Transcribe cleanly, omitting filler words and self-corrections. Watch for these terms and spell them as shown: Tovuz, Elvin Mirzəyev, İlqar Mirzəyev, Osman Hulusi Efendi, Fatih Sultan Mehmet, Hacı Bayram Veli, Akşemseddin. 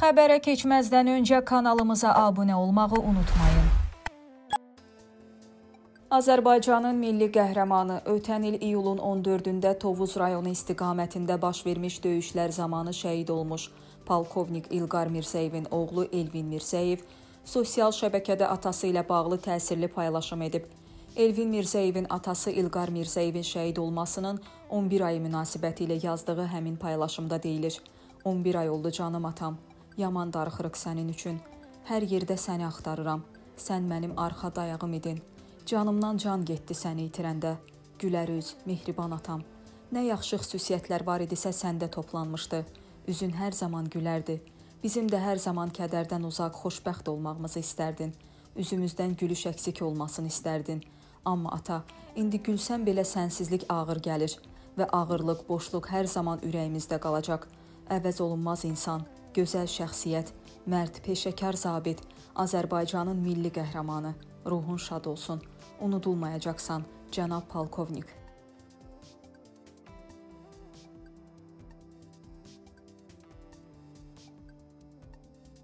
Xəbərə keçməzdən öncə kanalımıza abunə olmağı unutmayın. Azərbaycanın milli qəhrəmanı ötən il iyulun 14-də Tovuz rayonu istiqamətində baş vermiş döyüşlər zamanı şəhid olmuş polkovnik İlqar Mirzəyevin oğlu Elvin Mirzəyev sosial şəbəkədə atası ilə bağlı təsirli paylaşım edib. Elvin Mirzəyevin atası İlqar Mirzəyevin şəhid olmasının 11 ayı münasibəti ilə yazdığı həmin paylaşımda deyilir: 11 ay oldu canım atam, yaman darıxırıq sənin üçün. Hər yerdə səni axtarıram. Sən mənim arxa dayağım idin. Canımdan can getdi səni itirəndə. Gülər üz, mehriban atam. Nə yaxşı xüsusiyyətlər var idisə səndə toplanmışdı. Üzün hər zaman gülərdi. Bizim də hər zaman kədərdən uzaq xoşbəxt olmağımızı istərdin. Üzümüzdən gülüş əksik olmasını istərdin. Amma ata, indi gülsən belə sənsizlik ağır gəlir və ağırlıq, boşluq hər zaman ürəyimizdə qalacaq. Əvəz olunmaz insan, gözəl şəxsiyyət, mərd, peşəkar zabit, Azərbaycanın milli qəhrəmanı, ruhun şad olsun, unudulmayacaqsan, cənab polkovnik.